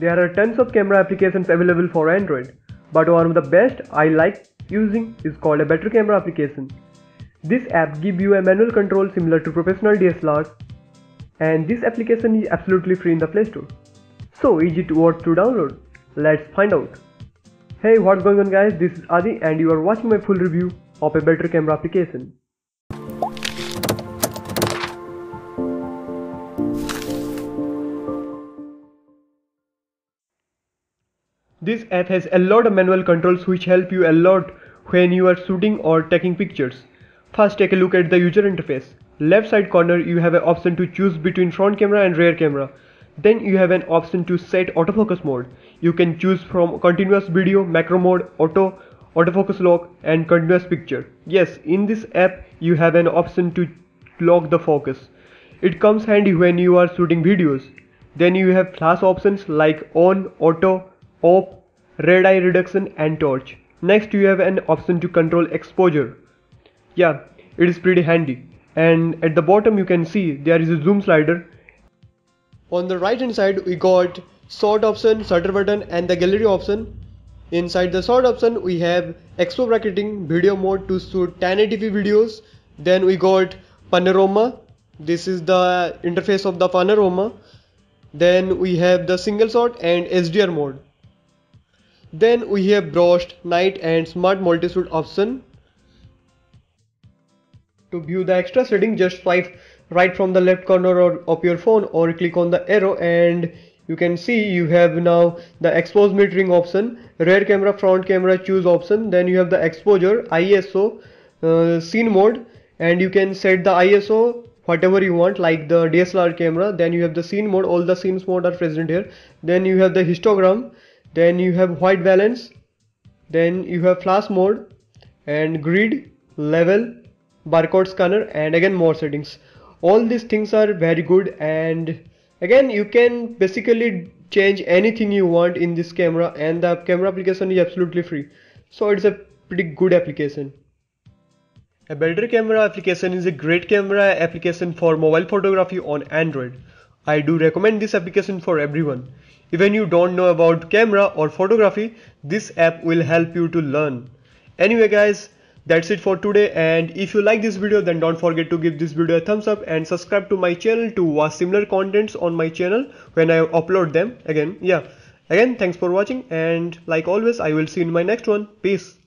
There are tons of camera applications available for Android, but one of the best I like using is called A Better Camera application. This app gives you a manual control similar to professional DSLRs, and this application is absolutely free in the Play Store. So is it worth to download? Let's find out. Hey, what's going on guys, this is Adi and you are watching my full review of A Better Camera application. This app has a lot of manual controls which help you a lot when you are shooting or taking pictures. First, take a look at the user interface. Left side corner you have an option to choose between front camera and rear camera. Then you have an option to set autofocus mode. You can choose from continuous video, macro mode, auto, autofocus lock and continuous picture. Yes, in this app you have an option to lock the focus. It comes handy when you are shooting videos. Then you have flash options like on, auto, off, red eye reduction and torch. Next you have an option to control exposure. Yeah, it is pretty handy. And at the bottom you can see there is a zoom slider. On the right hand side we got sort option, shutter button and the gallery option. Inside the sort option we have expo bracketing, video mode to shoot 1080p videos. Then we got panorama. This is the interface of the panorama. Then we have the single shot and HDR mode. Then we have broadcast, night and smart multi-shoot option. To view the extra setting, just swipe right from the left corner of your phone or click on the arrow and you can see you have now the expose metering option, rear camera, front camera choose option. Then you have the exposure, ISO, scene mode, and you can set the ISO whatever you want like the DSLR camera. Then you have the scene mode, all the scenes mode are present here. Then you have the histogram. Then you have white balance, then you have flash mode and grid, level, barcode scanner and again more settings. All these things are very good and again you can basically change anything you want in this camera and the camera application is absolutely free. So it's a pretty good application. A Better Camera application is a great camera application for mobile photography on Android. I do recommend this application for everyone. Even you don't know about camera or photography, this app will help you to learn. Anyway guys, that's it for today, and if you like this video then don't forget to give this video a thumbs up and subscribe to my channel to watch similar contents on my channel when I upload them again. Yeah, again thanks for watching and like always I will see you in my next one. Peace.